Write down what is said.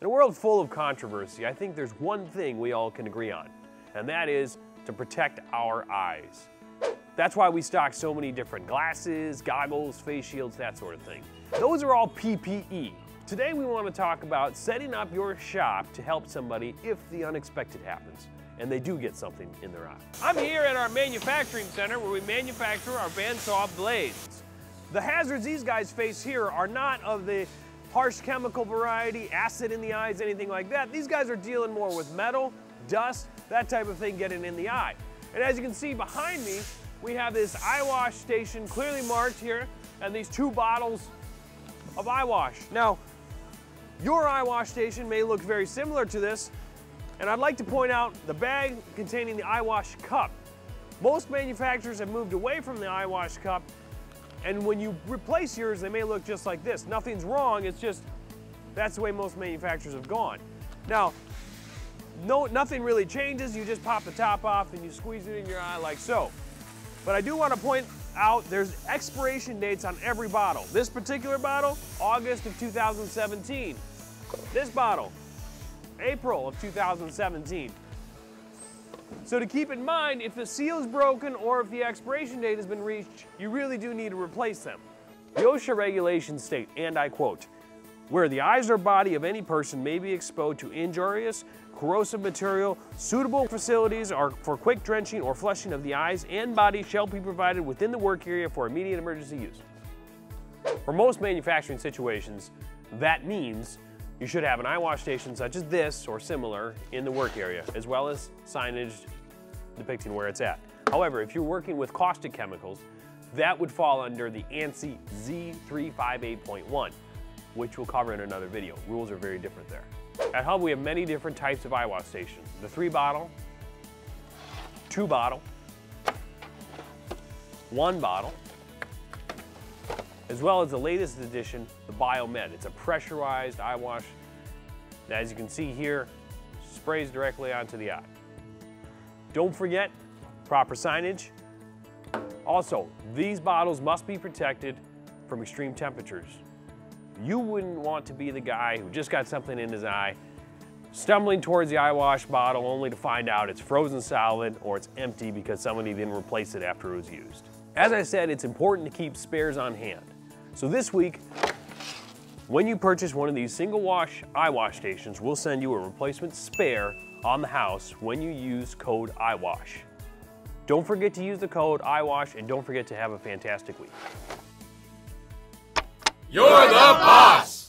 In a world full of controversy, I think there's one thing we all can agree on, and that is to protect our eyes. That's why we stock so many different glasses, goggles, face shields, that sort of thing. Those are all PPE. Today we want to talk about setting up your shop to help somebody if the unexpected happens and they do get something in their eye. I'm here at our manufacturing center where we manufacture our bandsaw blades. The hazards these guys face here are not of the harsh chemical variety, acid in the eyes, anything like that. These guys are dealing more with metal, dust, that type of thing getting in the eye. And as you can see behind me, we have this eyewash station clearly marked here and these two bottles of eyewash. Now, your eyewash station may look very similar to this, and I'd like to point out the bag containing the eyewash cup. Most manufacturers have moved away from the eyewash cup, and when you replace yours, they may look just like this. Nothing's wrong, it's just that's the way most manufacturers have gone. Now, nothing really changes, you just pop the top off and you squeeze it in your eye like so. But I do want to point out there's expiration dates on every bottle. This particular bottle, August of 2017. This bottle, April of 2017. So to keep in mind, if the seal's broken or if the expiration date has been reached, you really do need to replace them. The OSHA regulations state, and I quote, "Where the eyes or body of any person may be exposed to injurious, corrosive material, suitable facilities are for quick drenching or flushing of the eyes and body shall be provided within the work area for immediate emergency use." For most manufacturing situations, that means you should have an eyewash station such as this or similar in the work area, as well as signage depicting where it's at. However, if you're working with caustic chemicals, that would fall under the ANSI Z358.1, which we'll cover in another video. Rules are very different there. At HUB, we have many different types of eyewash stations. The 3 bottle, 2 bottle, 1 bottle, as well as the latest edition, the BioMed. It's a pressurized eyewash that, as you can see here, sprays directly onto the eye. Don't forget proper signage. Also, these bottles must be protected from extreme temperatures. You wouldn't want to be the guy who just got something in his eye, stumbling towards the eyewash bottle only to find out it's frozen solid or it's empty because somebody didn't replace it after it was used. As I said, it's important to keep spares on hand. So this week, when you purchase one of these single wash eyewash stations, we'll send you a replacement spare on the house when you use code IWASH. Don't forget to use the code IWASH and don't forget to have a fantastic week. You're the boss!